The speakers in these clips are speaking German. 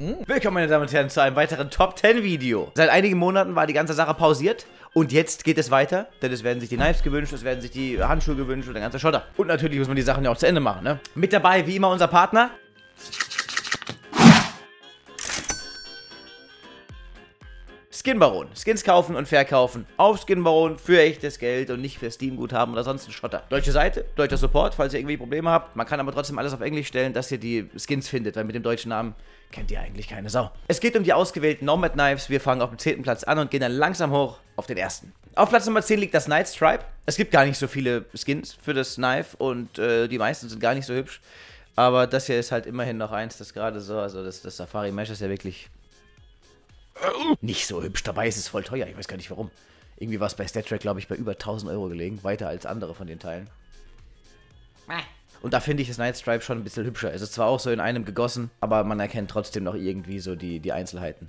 Willkommen, meine Damen und Herren, zu einem weiteren Top-10-Video. Seit einigen Monaten war die ganze Sache pausiert und jetzt geht es weiter, denn es werden sich die Knives gewünscht, es werden sich die Handschuhe gewünscht und der ganze Schotter. Und natürlich muss man die Sachen ja auch zu Ende machen, ne? Mit dabei, wie immer, unser Partner. SkinBaron. Skins kaufen und verkaufen auf SkinBaron für echtes Geld und nicht für Steam-Guthaben oder sonst ein Schotter. Deutsche Seite, deutscher Support, falls ihr irgendwie Probleme habt. Man kann aber trotzdem alles auf Englisch stellen, dass ihr die Skins findet, weil mit dem deutschen Namen kennt ihr eigentlich keine Sau. Es geht um die ausgewählten Nomad Knives. Wir fangen auf dem 10. Platz an und gehen dann langsam hoch auf den 1. Auf Platz Nummer 10 liegt das Night Stripe. Es gibt gar nicht so viele Skins für das Knife und die meisten sind gar nicht so hübsch. Aber das hier ist halt immerhin noch eins, das gerade so, also das Safari Mesh ist ja wirklich nicht so hübsch, dabei ist es voll teuer, ich weiß gar nicht warum. Irgendwie war es bei StatTrak, glaube ich, bei über 1000 € gelegen, weiter als andere von den Teilen. Und da finde ich das Night Stripe schon ein bisschen hübscher. Es ist zwar auch so in einem gegossen, aber man erkennt trotzdem noch irgendwie so die Einzelheiten.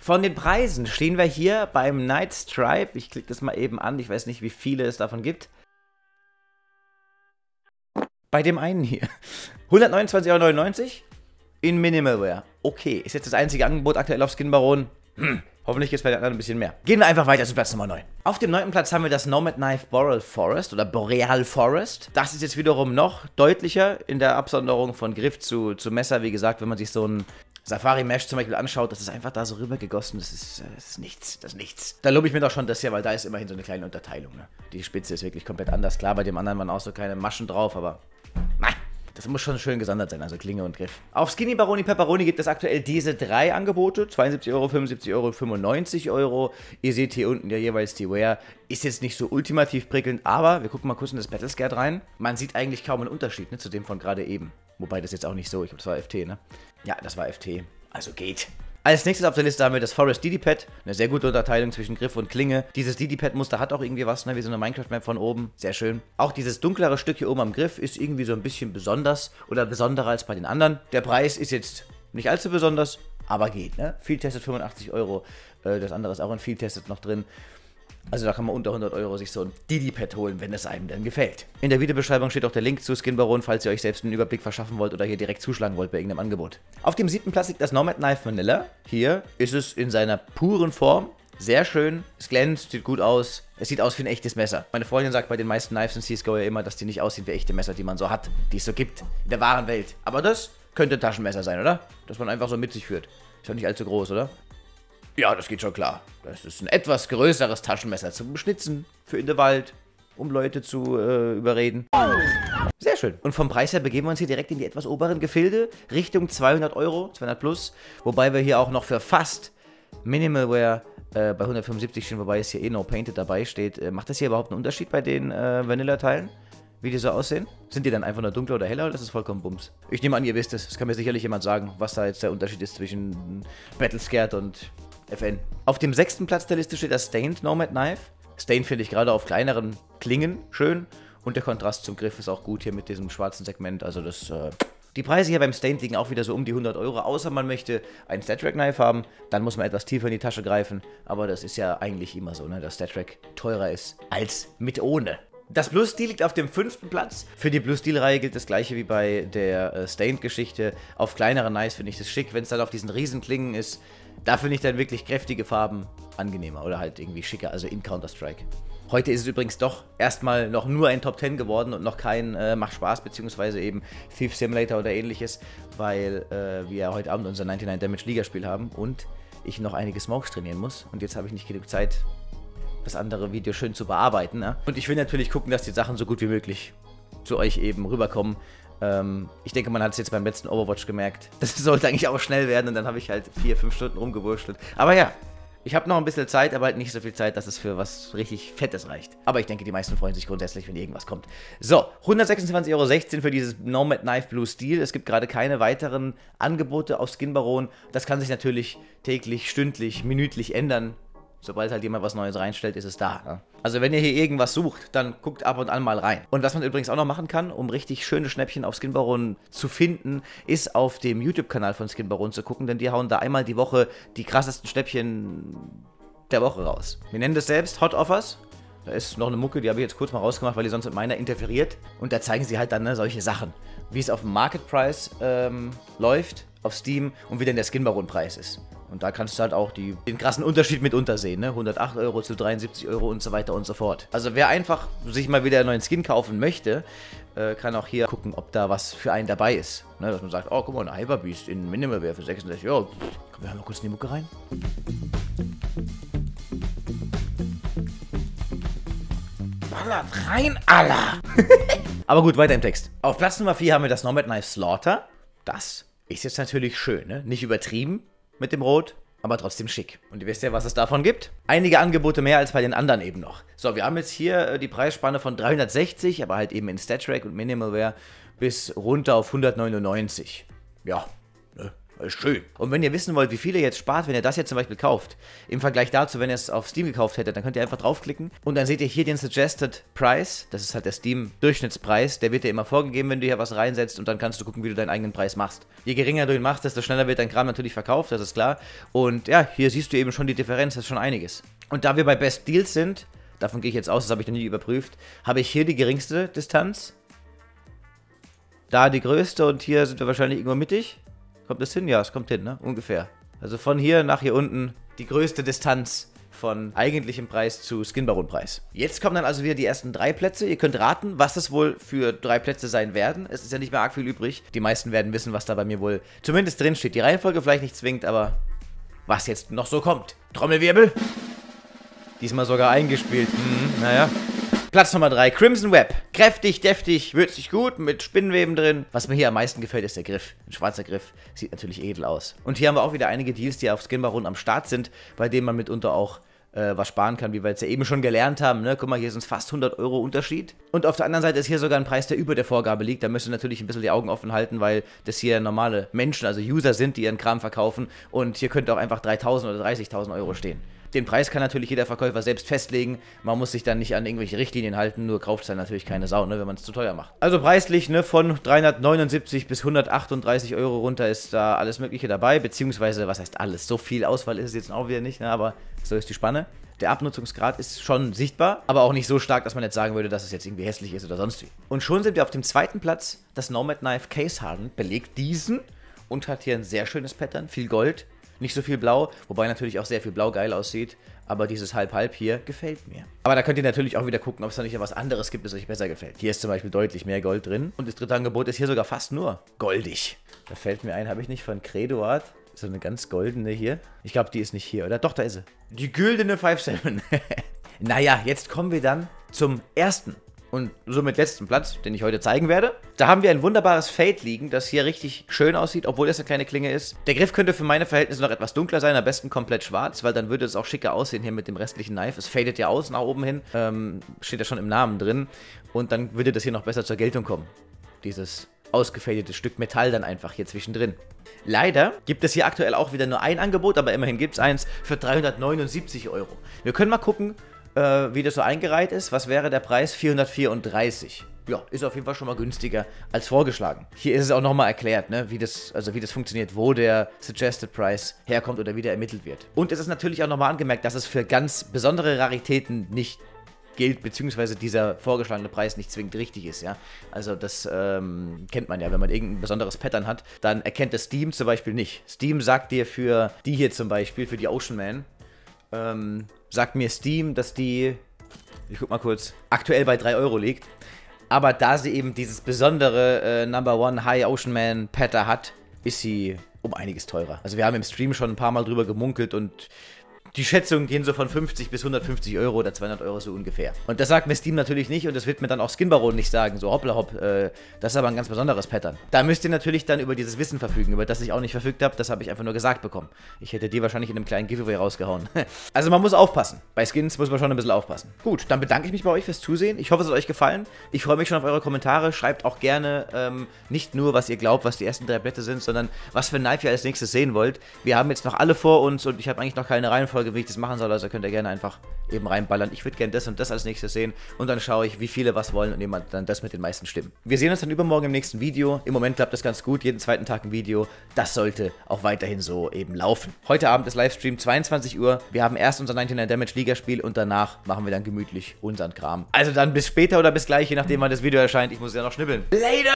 Von den Preisen stehen wir hier beim Night Stripe. Ich klicke das mal eben an, ich weiß nicht, wie viele es davon gibt. Bei dem einen hier. 129,99 € in Minimal Wear. Okay, ist jetzt das einzige Angebot aktuell auf SkinBaron. Hoffentlich gibt es bei den anderen ein bisschen mehr. Gehen wir einfach weiter zu Platz Nummer 9. Auf dem 9. Platz haben wir das Nomad Knife Boreal Forest oder Boreal Forest. Das ist jetzt wiederum noch deutlicher in der Absonderung von Griff zu Messer. Wie gesagt, wenn man sich so ein Safari Mesh zum Beispiel anschaut, das ist einfach da so rüber gegossen. Das ist nichts, das ist nichts. Da lobe ich mir doch schon das hier, weil da ist immerhin so eine kleine Unterteilung, ne? Die Spitze ist wirklich komplett anders. Klar, bei dem anderen waren auch so keine Maschen drauf, aber nein. Das muss schon schön gesondert sein, also Klinge und Griff. Auf SkinBaron Pepperoni gibt es aktuell diese drei Angebote. 72 €, 75 €, 95 €. Ihr seht hier unten ja jeweils die Wear. Ist jetzt nicht so ultimativ prickelnd, aber wir gucken mal kurz in das Battle-Scarred rein. Man sieht eigentlich kaum einen Unterschied, ne, zu dem von gerade eben. Wobei das jetzt auch nicht so, ich glaube, das war FT, ne? Ja, das war FT. Also geht. Als nächstes auf der Liste haben wir das Forest DD-Pad. Eine sehr gute Unterteilung zwischen Griff und Klinge. Dieses DD-Pad-Muster hat auch irgendwie was, ne? Wie so eine Minecraft-Map von oben. Sehr schön. Auch dieses dunklere Stück hier oben am Griff ist irgendwie so ein bisschen besonders oder besonderer als bei den anderen. Der Preis ist jetzt nicht allzu besonders, aber geht, ne? Field Tested 85 €. Das andere ist auch in Field Tested noch drin. Also da kann man unter 100 € sich so ein DD-Pad holen, wenn es einem dann gefällt. In der Videobeschreibung steht auch der Link zu SkinBaron, falls ihr euch selbst einen Überblick verschaffen wollt oder hier direkt zuschlagen wollt bei irgendeinem Angebot. Auf dem 7. Platz liegt das Nomad Knife Vanilla. Hier ist es in seiner puren Form. Sehr schön, es glänzt, sieht gut aus. Es sieht aus wie ein echtes Messer. Meine Freundin sagt bei den meisten Knives in CSGO ja immer, dass die nicht aussehen wie echte Messer, die man so hat, die es so gibt in der wahren Welt. Aber das könnte ein Taschenmesser sein, oder? Das man einfach so mit sich führt. Ist doch nicht allzu groß, oder? Ja, das geht schon klar. Das ist ein etwas größeres Taschenmesser zum Schnitzen für in den Wald, um Leute zu überreden. Sehr schön. Und vom Preis her begeben wir uns hier direkt in die etwas oberen Gefilde, Richtung 200 €, 200 plus. Wobei wir hier auch noch für fast Minimal Wear bei 175 stehen, wobei es hier eh No Painted dabei steht. Macht das hier überhaupt einen Unterschied bei den Vanilla-Teilen? Wie die so aussehen? Sind die dann einfach nur dunkler oder heller oder ist es vollkommen Bums? Ich nehme an, ihr wisst es. Das kann mir sicherlich jemand sagen, was da jetzt der Unterschied ist zwischen Battle-Scarred und FN. Auf dem 6. Platz der Liste steht das Stained Nomad Knife. Stained finde ich gerade auf kleineren Klingen schön und der Kontrast zum Griff ist auch gut hier mit diesem schwarzen Segment. Also das, die Preise hier beim Stained liegen auch wieder so um die 100 €, außer man möchte einen StatTrak Knife haben, dann muss man etwas tiefer in die Tasche greifen, aber das ist ja eigentlich immer so, ne, dass StatTrak teurer ist als mit ohne. Das Blue Steel liegt auf dem 5. Platz. Für die Blue Steel-Reihe gilt das gleiche wie bei der Stained-Geschichte. Auf kleineren Knives finde ich das schick, wenn es dann auf diesen riesen Klingen ist. Da finde ich dann wirklich kräftige Farben angenehmer oder halt irgendwie schicker, also in Counter-Strike. Heute ist es übrigens doch erstmal noch nur ein Top 10 geworden und noch kein Macht Spaß, beziehungsweise eben Thief Simulator oder ähnliches, weil wir heute Abend unser 99 Damage Liga Spiel haben und ich noch einige Smokes trainieren muss und jetzt habe ich nicht genug Zeit, das andere Video schön zu bearbeiten, ne? Und ich will natürlich gucken, dass die Sachen so gut wie möglich zu euch eben rüberkommen. Ich denke, man hat es jetzt beim letzten Overwatch gemerkt. Das sollte eigentlich auch schnell werden und dann habe ich halt 4-5 Stunden rumgewurschtelt. Aber ja, ich habe noch ein bisschen Zeit, aber halt nicht so viel Zeit, dass es für was richtig Fettes reicht. Aber ich denke, die meisten freuen sich grundsätzlich, wenn irgendwas kommt. So, 126,16 € für dieses Nomad Knife Blue Steel. Es gibt gerade keine weiteren Angebote auf SkinBaron. Das kann sich natürlich täglich, stündlich, minütlich ändern. Sobald halt jemand was Neues reinstellt, ist es da, ne? Also wenn ihr hier irgendwas sucht, dann guckt ab und an mal rein. Und was man übrigens auch noch machen kann, um richtig schöne Schnäppchen auf SkinBaron zu finden, ist auf dem YouTube-Kanal von SkinBaron zu gucken, denn die hauen da einmal die Woche die krassesten Schnäppchen der Woche raus. Wir nennen das selbst Hot Offers. Da ist noch eine Mucke, die habe ich jetzt kurz mal rausgemacht, weil die sonst mit meiner interferiert. Und da zeigen sie halt dann, ne, solche Sachen. Wie es auf dem Market Price läuft, auf Steam und wie denn der SkinBaron-Preis ist. Und da kannst du halt auch den krassen Unterschied mitunter sehen, ne? 108 Euro zu 73 Euro und so weiter und so fort. Also wer einfach sich mal wieder einen neuen Skin kaufen möchte, kann auch hier gucken, ob da was für einen dabei ist. Ne? Dass man sagt, oh guck mal, ein Hyperbeast in Minimal Wear für 66 Euro. Komm, wir hören mal kurz in die Mucke rein. Ballert rein, Allah! Aber gut, weiter im Text. Auf Platz Nummer 4 haben wir das Nomad Knife Slaughter. Das ist jetzt natürlich schön, ne? Nicht übertrieben mit dem Rot, aber trotzdem schick. Und ihr wisst ja, was es davon gibt. Einige Angebote mehr als bei den anderen eben noch. So, wir haben jetzt hier die Preisspanne von 360, aber halt eben in StatTrak und Minimal Wear bis runter auf 199. Ja, ne? Schön. Und wenn ihr wissen wollt, wie viel ihr jetzt spart, wenn ihr das jetzt zum Beispiel kauft, im Vergleich dazu, wenn ihr es auf Steam gekauft hättet, dann könnt ihr einfach draufklicken und dann seht ihr hier den Suggested Price, das ist halt der Steam-Durchschnittspreis, der wird dir immer vorgegeben, wenn du hier was reinsetzt und dann kannst du gucken, wie du deinen eigenen Preis machst. Je geringer du ihn machst, desto schneller wird dein Kram natürlich verkauft, das ist klar. Und ja, hier siehst du eben schon die Differenz, das ist schon einiges. Und da wir bei Best Deals sind, davon gehe ich jetzt aus, das habe ich noch nie überprüft, habe ich hier die geringste Distanz, da die größte und hier sind wir wahrscheinlich irgendwo mittig. Kommt das hin? Ja, es kommt hin, ne? Ungefähr. Also von hier nach hier unten die größte Distanz von eigentlichem Preis zu SkinBaron-Preis. Jetzt kommen dann also wieder die ersten 3 Plätze. Ihr könnt raten, was das wohl für 3 Plätze sein werden. Es ist ja nicht mehr arg viel übrig. Die meisten werden wissen, was da bei mir wohl zumindest drin steht. Die Reihenfolge vielleicht nicht zwingend, aber was jetzt noch so kommt. Trommelwirbel. Diesmal sogar eingespielt. Naja. Platz Nummer 3, Crimson Web. Kräftig, deftig, würzig gut, mit Spinnenweben drin. Was mir hier am meisten gefällt, ist der Griff. Ein schwarzer Griff. Sieht natürlich edel aus. Und hier haben wir auch wieder einige Deals, die auf SkinBaron am Start sind, bei denen man mitunter auch was sparen kann, wie wir jetzt ja eben schon gelernt haben. Ne? Guck mal, hier sind es fast 100 Euro Unterschied. Und auf der anderen Seite ist hier sogar ein Preis, der über der Vorgabe liegt. Da müsst ihr natürlich ein bisschen die Augen offen halten, weil das hier normale Menschen, also User sind, die ihren Kram verkaufen. Und hier könnte auch einfach 3.000 oder 30.000 Euro stehen. Den Preis kann natürlich jeder Verkäufer selbst festlegen. Man muss sich dann nicht an irgendwelche Richtlinien halten, nur kauft es dann natürlich keine Sau, ne, wenn man es zu teuer macht. Also preislich, ne, von 379 bis 138 Euro runter ist da alles Mögliche dabei, beziehungsweise, was heißt alles? So viel Auswahl ist es jetzt auch wieder nicht, ne, aber so ist die Spanne. Der Abnutzungsgrad ist schon sichtbar, aber auch nicht so stark, dass man jetzt sagen würde, dass es jetzt irgendwie hässlich ist oder sonst wie. Und schon sind wir auf dem 2. Platz. Das Nomad Knife Case Harden belegt diesen und hat hier ein sehr schönes Pattern, viel Gold. Nicht so viel Blau, wobei natürlich auch sehr viel Blau geil aussieht, aber dieses Halb-Halb hier gefällt mir. Aber da könnt ihr natürlich auch wieder gucken, ob es da nicht was anderes gibt, das euch besser gefällt. Hier ist zum Beispiel deutlich mehr Gold drin und das dritte Angebot ist hier sogar fast nur goldig. Da fällt mir ein, habe ich nicht von Credoart so eine ganz goldene hier? Ich glaube, die ist nicht hier, oder? Doch, da ist sie. Die güldene 5-7. Naja, jetzt kommen wir dann zum ersten und somit letzten Platz, den ich heute zeigen werde. Da haben wir ein wunderbares Fade liegen, das hier richtig schön aussieht, obwohl das eine kleine Klinge ist. Der Griff könnte für meine Verhältnisse noch etwas dunkler sein, am besten komplett schwarz, weil dann würde es auch schicker aussehen hier mit dem restlichen Knife. Es fadet ja aus nach oben hin, steht ja schon im Namen drin und dann würde das hier noch besser zur Geltung kommen. Dieses ausgefadete Stück Metall dann einfach hier zwischendrin. Leider gibt es hier aktuell auch wieder nur ein Angebot, aber immerhin gibt es eins für 379 Euro. Wir können mal gucken, wie das so eingereiht ist. Was wäre der Preis? 434. Ja, ist auf jeden Fall schon mal günstiger als vorgeschlagen. Hier ist es auch nochmal erklärt, ne, wie das funktioniert, wo der Suggested Price herkommt oder wie der ermittelt wird. Und es ist natürlich auch nochmal angemerkt, dass es für ganz besondere Raritäten nicht gilt, beziehungsweise dieser vorgeschlagene Preis nicht zwingend richtig ist, ja. Also das kennt man ja, wenn man irgendein besonderes Pattern hat, dann erkennt das Steam zum Beispiel nicht. Steam sagt dir für die hier zum Beispiel, für die Ocean Man, sagt mir Steam, dass die, ich guck mal kurz, aktuell bei 3 Euro liegt. Aber da sie eben dieses besondere No. 1 High Ocean Man Pattern hat, ist sie um einiges teurer. Also wir haben im Stream schon ein paar Mal drüber gemunkelt und die Schätzungen gehen so von 50 bis 150 Euro oder 200 Euro so ungefähr. Und das sagt mir Steam natürlich nicht und das wird mir dann auch SkinBaron nicht sagen. So hoppla hopp, das ist aber ein ganz besonderes Pattern. Da müsst ihr natürlich dann über dieses Wissen verfügen, über das ich auch nicht verfügt habe. Das habe ich einfach nur gesagt bekommen. Ich hätte die wahrscheinlich in einem kleinen Giveaway rausgehauen. Also man muss aufpassen. Bei Skins muss man schon ein bisschen aufpassen. Gut, dann bedanke ich mich bei euch fürs Zusehen. Ich hoffe, es hat euch gefallen. Ich freue mich schon auf eure Kommentare. Schreibt auch gerne nicht nur, was ihr glaubt, was die ersten 3 Plätze sind, sondern was für ein Knife ihr als nächstes sehen wollt. Wir haben jetzt noch alle vor uns und ich habe eigentlich noch keine Reihenfolge, wie ich das machen soll, also könnt ihr gerne einfach eben reinballern. Ich würde gerne das und das als nächstes sehen und dann schaue ich, wie viele was wollen und jemand dann das mit den meisten Stimmen. Wir sehen uns dann übermorgen im nächsten Video. Im Moment klappt das ganz gut, jeden zweiten Tag ein Video. Das sollte auch weiterhin so eben laufen. Heute Abend ist Livestream, 22 Uhr. Wir haben erst unser 99 Damage Liga Spiel und danach machen wir dann gemütlich unseren Kram. Also dann bis später oder bis gleich, je nachdem wann das Video erscheint. Ich muss ja noch schnibbeln. Later!